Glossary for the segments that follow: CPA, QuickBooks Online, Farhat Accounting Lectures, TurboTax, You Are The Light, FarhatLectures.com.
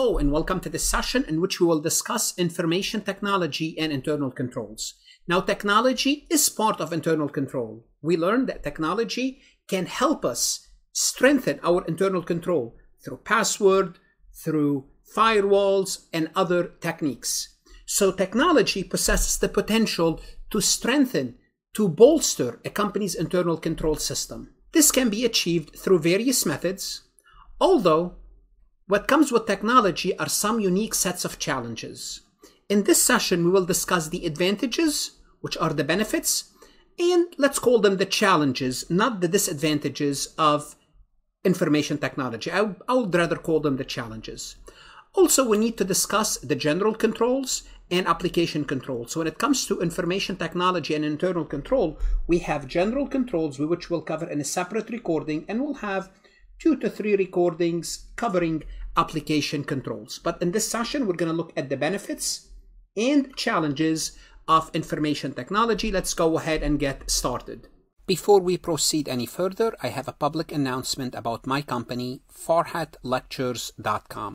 Hello and welcome to this session in which we will discuss information technology and internal controls. Now, technology is part of internal control. We learned that technology can help us strengthen our internal control through password, through firewalls, and other techniques. So technology possesses the potential to strengthen, to bolster a company's internal control system. This can be achieved through various methods, although what comes with technology are some unique sets of challenges. In this session, we will discuss the advantages, which are the benefits, and let's call them the challenges, not the disadvantages of information technology. I would rather call them the challenges. Also, we need to discuss the general controls and application controls. So when it comes to information technology and internal control, we have general controls, which we'll cover in a separate recording, and we'll have 2 to 3 recordings covering application controls. But in this session, we're going to look at the benefits and challenges of information technology. Let's go ahead and get started. Before we proceed any further, I have a public announcement about my company, FarhatLectures.com.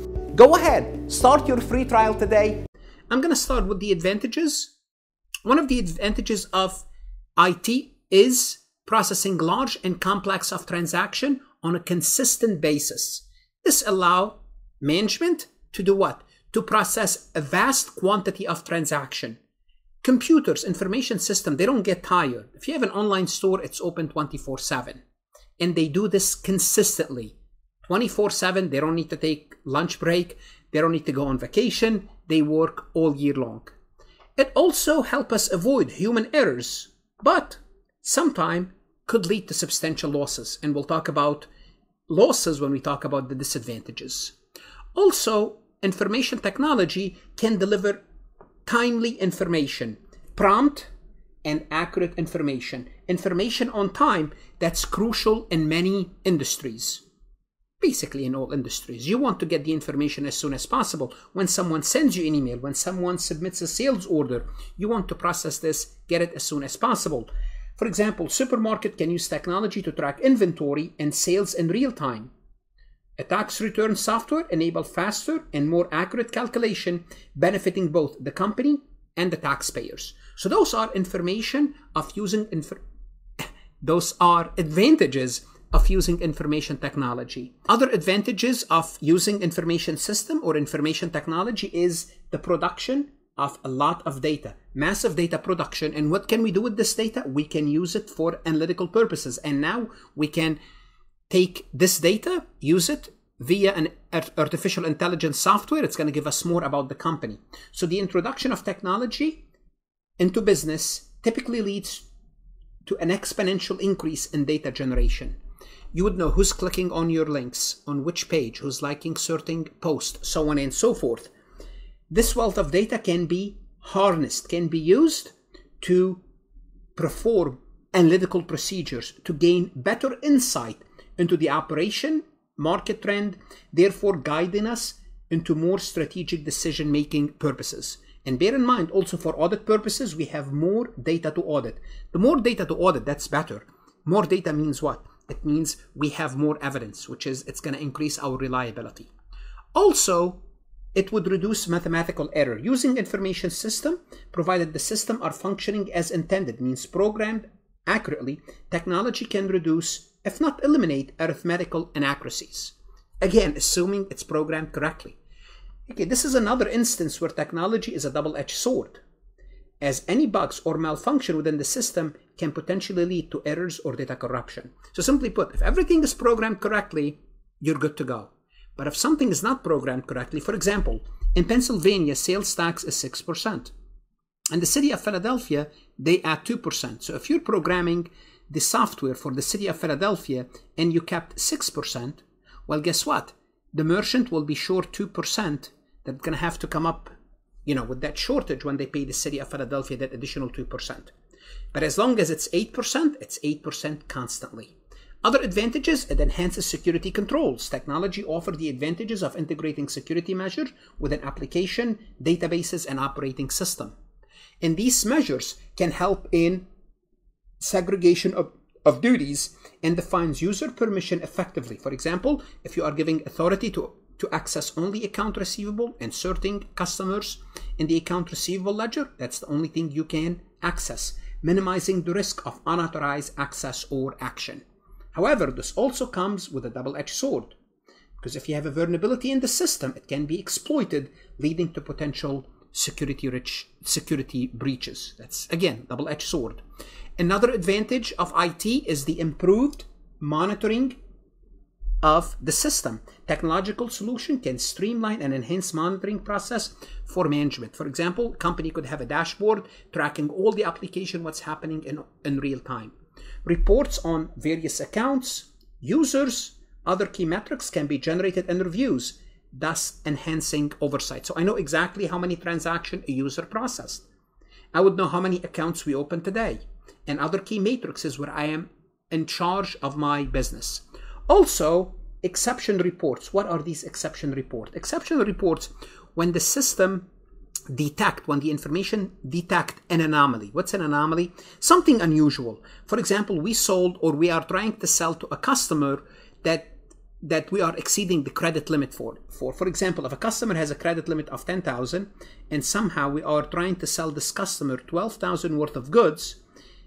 Go ahead, start your free trial today. I'm going to start with the advantages. One of the advantages of IT is processing large and complex of transaction on a consistent basis. This allows management to do what? To process a vast quantity of transaction. Computers, information system, they don't get tired. If you have an online store, it's open 24/7. And they do this consistently. 24/7, they don't need to take lunch break, they don't need to go on vacation, they work all year long. It also helps us avoid human errors, but sometimes could lead to substantial losses, and we'll talk about losses when we talk about the disadvantages. Also, information technology can deliver timely information, prompt and accurate information, information on time that's crucial in many industries. Basically in all industries, you want to get the information as soon as possible. When someone sends you an email, when someone submits a sales order, you want to process this, get it as soon as possible. For example, supermarket can use technology to track inventory and sales in real time. A tax return software enables faster and more accurate calculation, benefiting both the company and the taxpayers. So those are advantages of using information technology. Other advantages of using information system or information technology is the production of a lot of data, massive data production. And what can we do with this data? We can use it for analytical purposes. And now we can take this data, use it via an artificial intelligence software. It's going to give us more about the company. So the introduction of technology into business typically leads to an exponential increase in data generation. You would know who's clicking on your links, on which page, who's liking certain posts, so on and so forth. This wealth of data can be harnessed, can be used to perform analytical procedures, to gain better insight into the operation, market trend, therefore guiding us into more strategic decision-making purposes. And bear in mind, also for audit purposes, we have more data to audit. The more data to audit, that's better. More data means what? It means we have more evidence, which is it's going to increase our reliability. Also, it would reduce mathematical error. Using information system, provided the system are functioning as intended, means programmed accurately, technology can reduce, if not eliminate, arithmetical inaccuracies. Again, assuming it's programmed correctly. Okay, this is another instance where technology is a double-edged sword, as any bugs or malfunction within the system can potentially lead to errors or data corruption. So simply put, if everything is programmed correctly, you're good to go. But if something is not programmed correctly, for example, in Pennsylvania, sales tax is 6%. In the city of Philadelphia, they add 2%. So if you're programming the software for the city of Philadelphia and you kept 6%, well, guess what? The merchant will be short 2%. they're going to have to come up, you know, with that shortage when they pay the city of Philadelphia that additional 2%. But as long as it's 8%, it's 8% constantly. Other advantages, it enhances security controls. Technology offers the advantages of integrating security measures with an application, databases, and operating system. And these measures can help in segregation of duties and defines user permission effectively. For example, if you are giving authority to access only account receivable and certain customers in the account receivable ledger, that's the only thing you can access, minimizing the risk of unauthorized access or action. However, this also comes with a double-edged sword, because if you have a vulnerability in the system, it can be exploited, leading to potential security breaches. That's, again, double-edged sword. Another advantage of IT is the improved monitoring of the system. Technological solution can streamline and enhance monitoring process for management. For example, a company could have a dashboard tracking all the application, what's happening in real time. Reports on various accounts, users, other key metrics can be generated and reviews, thus enhancing oversight. So I know exactly how many transactions a user processed. I would know how many accounts we open today and other key matrices where I am in charge of my business. Also, exception reports. What are these exception reports? Exception reports, when the system detect an anomaly. What's an anomaly? Something unusual. For example, we sold, or we are trying to sell to a customer that we are exceeding the credit limit for. For example, if a customer has a credit limit of 10,000 and somehow we are trying to sell this customer 12,000 worth of goods,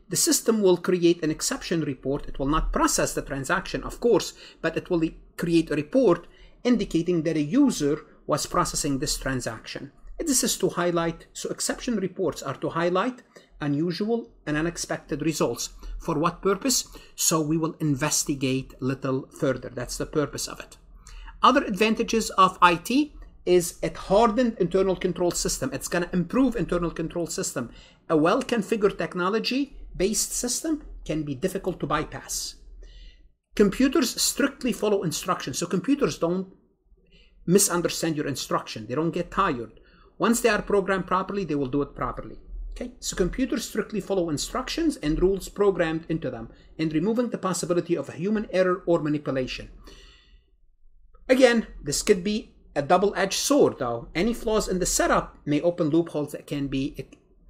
the system will create an exception report. It will not process the transaction, of course, but it will create a report indicating that a user was processing this transaction. This is to highlight, so exception reports are to highlight unusual and unexpected results. For what purpose? So we will investigate a little further. That's the purpose of it. Other advantages of IT is it hardened internal control system. It's going to improve internal control system. A well-configured technology-based system can be difficult to bypass. Computers strictly follow instructions. So computers don't misunderstand your instruction. They don't get tired. Once they are programmed properly, they will do it properly. Okay, so computers strictly follow instructions and rules programmed into them, and removing the possibility of a human error or manipulation. Again, this could be a double-edged sword, though. Any flaws in the setup may open loopholes that can be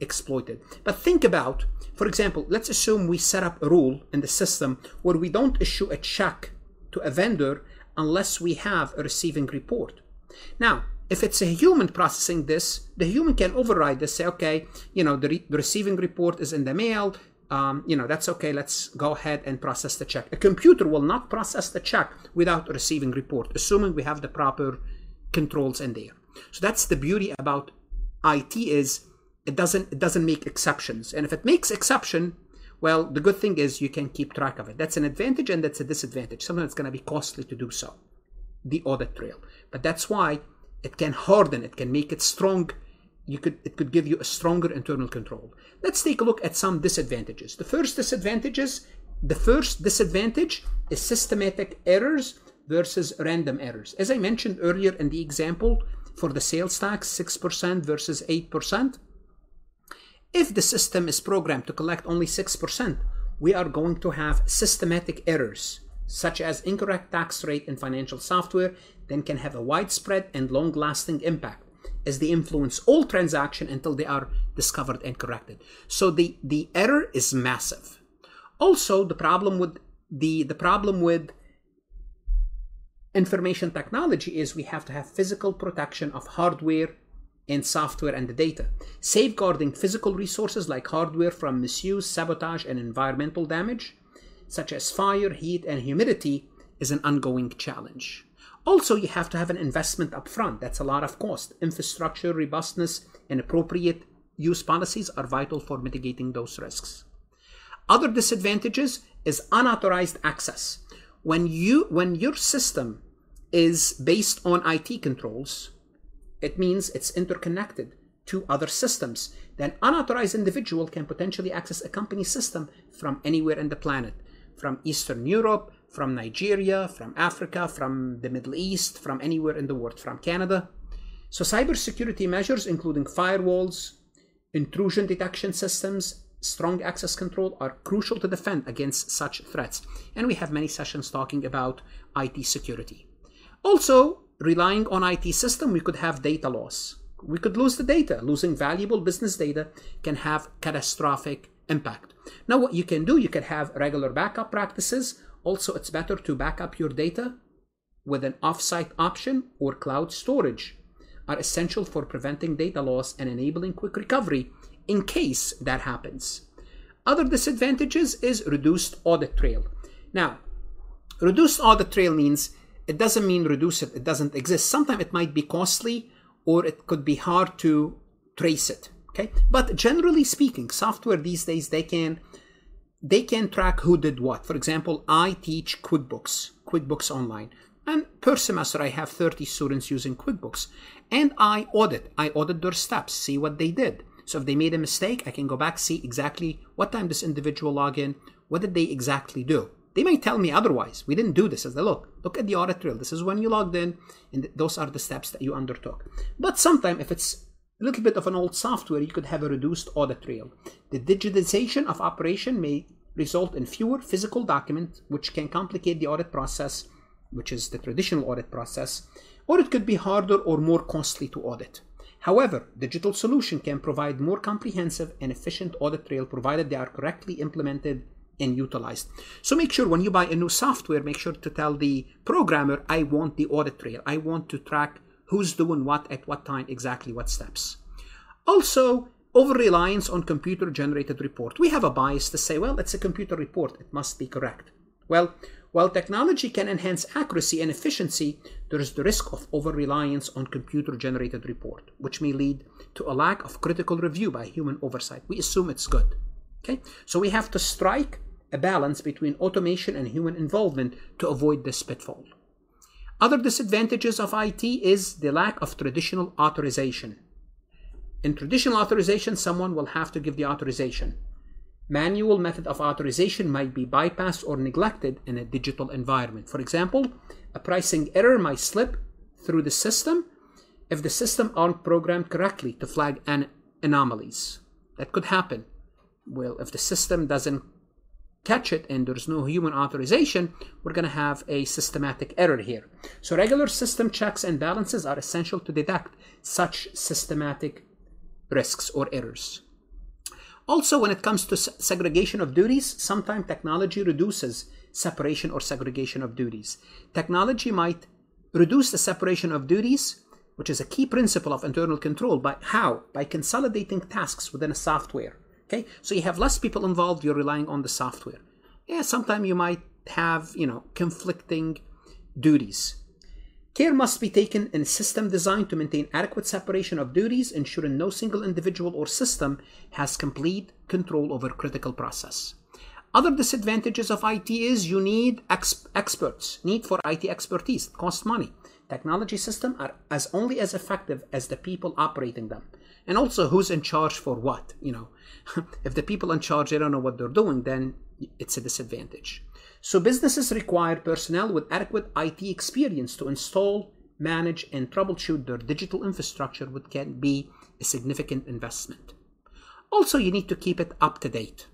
exploited. But think about, for example, let's assume we set up a rule in the system where we don't issue a check to a vendor unless we have a receiving report. Now, if it's a human processing this, the human can override this, say, okay, you know, the receiving report is in the mail, you know, that's okay, let's go ahead and process the check. A computer will not process the check without a receiving report, assuming we have the proper controls in there. So that's the beauty about IT, is it doesn't make exceptions. And if it makes exception, well, the good thing is you can keep track of it. That's an advantage and that's a disadvantage. Sometimes it's going to be costly to do so, the audit trail. But that's why it can harden, it can make it strong. It could give you a stronger internal control. Let's take a look at some disadvantages. The first disadvantage is systematic errors versus random errors. As I mentioned earlier in the example for the sales tax, 6% versus 8%. If the system is programmed to collect only 6%, we are going to have systematic errors, such as incorrect tax rate in financial software, then can have a widespread and long-lasting impact as they influence all transactions until they are discovered and corrected. So the error is massive. Also, the problem with information technology is we have to have physical protection of hardware and software and the data, safeguarding physical resources like hardware from misuse, sabotage, and environmental damage, such as fire, heat, and humidity, is an ongoing challenge. Also, you have to have an investment upfront. That's a lot of cost. Infrastructure, robustness, and appropriate use policies are vital for mitigating those risks. Other disadvantages is unauthorized access. When your system is based on IT controls, it means it's interconnected to other systems. Then unauthorized individual can potentially access a company system from anywhere in the planet, from Eastern Europe, from Nigeria, from Africa, from the Middle East, from anywhere in the world, from Canada. So cybersecurity measures, including firewalls, intrusion detection systems, strong access control, are crucial to defend against such threats. And we have many sessions talking about IT security. Also, relying on IT system, we could have data loss. We could lose the data. Losing valuable business data can have catastrophic impact. Now what you can do, you can have regular backup practices. Also, it's better to back up your data with an offsite option, or cloud storage are essential for preventing data loss and enabling quick recovery in case that happens. Other disadvantages is reduced audit trail. Now, reduced audit trail means it doesn't mean reduce it. It doesn't exist. Sometimes it might be costly, or it could be hard to trace it. Okay, but generally speaking, software these days, they can track who did what. For example, I teach QuickBooks Online, and per semester I have 30 students using QuickBooks, and I audit their steps, see what they did. So if they made a mistake, I can go back, see exactly what time this individual logged in, what did they exactly do. They might tell me otherwise. We didn't do this. As they look at the audit trail. This is when you logged in, and those are the steps that you undertook. But sometimes, if it's a little bit of an old software, you could have a reduced audit trail. The digitization of operation may result in fewer physical documents, which can complicate the audit process, which is the traditional audit process, or it could be harder or more costly to audit. However, digital solution can provide more comprehensive and efficient audit trail, provided they are correctly implemented and utilized. So make sure when you buy a new software, make sure to tell the programmer, I want the audit trail. I want to track who's doing what at what time, exactly what steps. Also, over-reliance on computer-generated report. We have a bias to say, well, it's a computer report. It must be correct. Well, while technology can enhance accuracy and efficiency, there is the risk of over-reliance on computer-generated report, which may lead to a lack of critical review by human oversight. We assume it's good. Okay? So we have to strike a balance between automation and human involvement to avoid this pitfall. Other disadvantages of IT is the lack of traditional authorization. In traditional authorization, someone will have to give the authorization. Manual method of authorization might be bypassed or neglected in a digital environment. For example, a pricing error might slip through the system if the system aren't programmed correctly to flag anomalies. That could happen. Well, if the system doesn't catch it and there's no human authorization, we're going to have a systematic error here. So regular system checks and balances are essential to detect such systematic risks or errors. Also, when it comes to segregation of duties, sometimes technology reduces separation or segregation of duties. Technology might reduce the separation of duties, which is a key principle of internal control. By how? By consolidating tasks within a software. Okay, so you have less people involved, you're relying on the software. Yeah, sometimes you might have, conflicting duties. Care must be taken in system design to maintain adequate separation of duties, ensuring no single individual or system has complete control over critical process. Other disadvantages of IT is you need experts, need for IT expertise, costs money. Technology systems are only as effective as the people operating them. And also, who's in charge for what? If the people in charge, they don't know what they're doing, then it's a disadvantage. So businesses require personnel with adequate IT experience to install, manage, and troubleshoot their digital infrastructure, which can be a significant investment. Also, you need to keep it up to date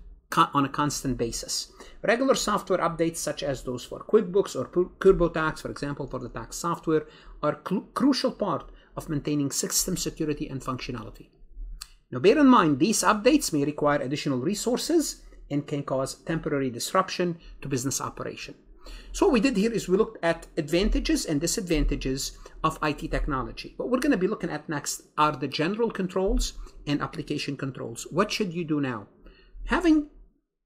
on a constant basis. Regular software updates, such as those for QuickBooks or TurboTax, for example, for the tax software, are a crucial part of maintaining system security and functionality. Now, bear in mind, these updates may require additional resources and can cause temporary disruption to business operation. So what we did here is we looked at advantages and disadvantages of IT technology. What we're going to be looking at next are the general controls and application controls. What should you do now? Having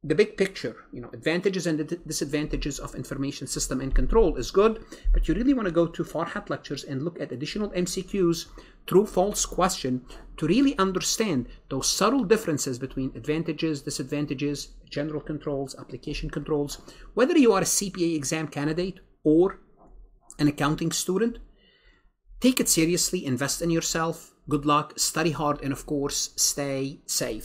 the big picture, advantages and disadvantages of information system and control is good, but you really want to go to Farhat Lectures and look at additional MCQs, true-false question, to really understand those subtle differences between advantages, disadvantages, general controls, application controls. Whether you are a CPA exam candidate or an accounting student, take it seriously, invest in yourself. Good luck, study hard, and of course, stay safe.